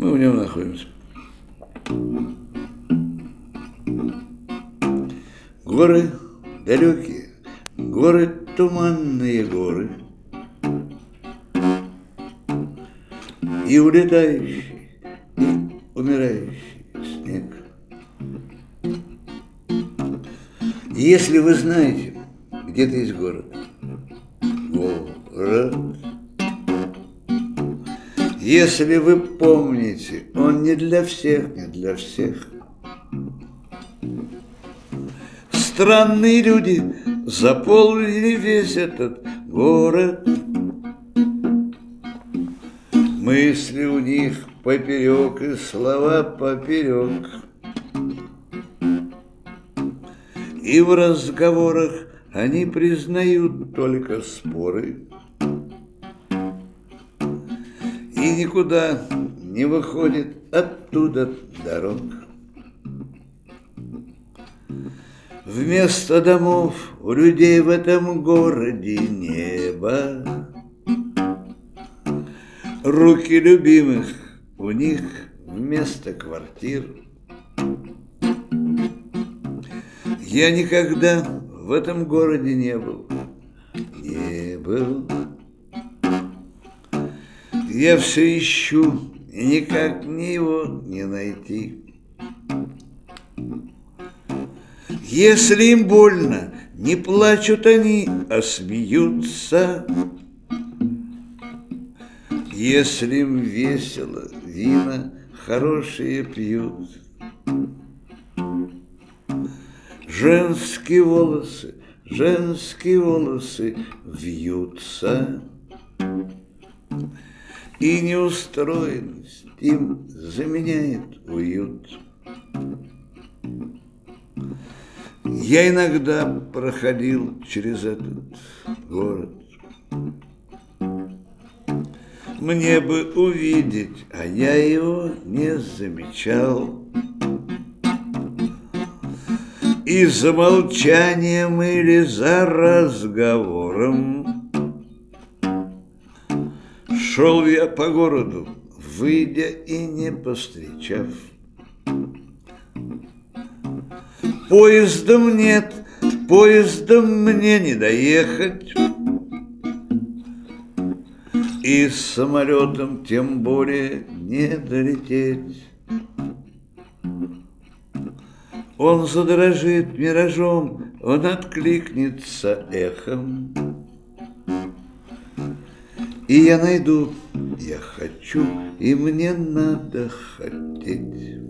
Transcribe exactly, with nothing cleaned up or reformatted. мы в нем находимся. Горы далекие, горы туманные горы, и улетающий, и умирающий снег. Если вы знаете, где-то есть город, город, если вы помните, он не для всех, не для всех. Странные люди заполнили весь этот город. Мысли у них поперек и слова поперек. И в разговорах они признают только споры. И никуда не выходит оттуда дорог. Вместо домов у людей в этом городе небо. Руки любимых у них вместо квартир. Я никогда в этом городе не был, не был. Я все ищу, и никак мне его не найти. Если им больно, не плачут они, а смеются. Если им весело, вина хорошие пьют. Женские волосы, женские волосы вьются. И неустроенность им заменяет уют. Я иногда проходил через этот город. Мне бы увидеть, а я его не замечал. И за молчанием или за разговором шел я по городу, выйдя и не повстречав. Поездом нет, поездом мне не доехать. И с самолетом тем более не долететь. Он задрожит миражом, он откликнется эхом. И я найду, я хочу, и мне надо хотеть.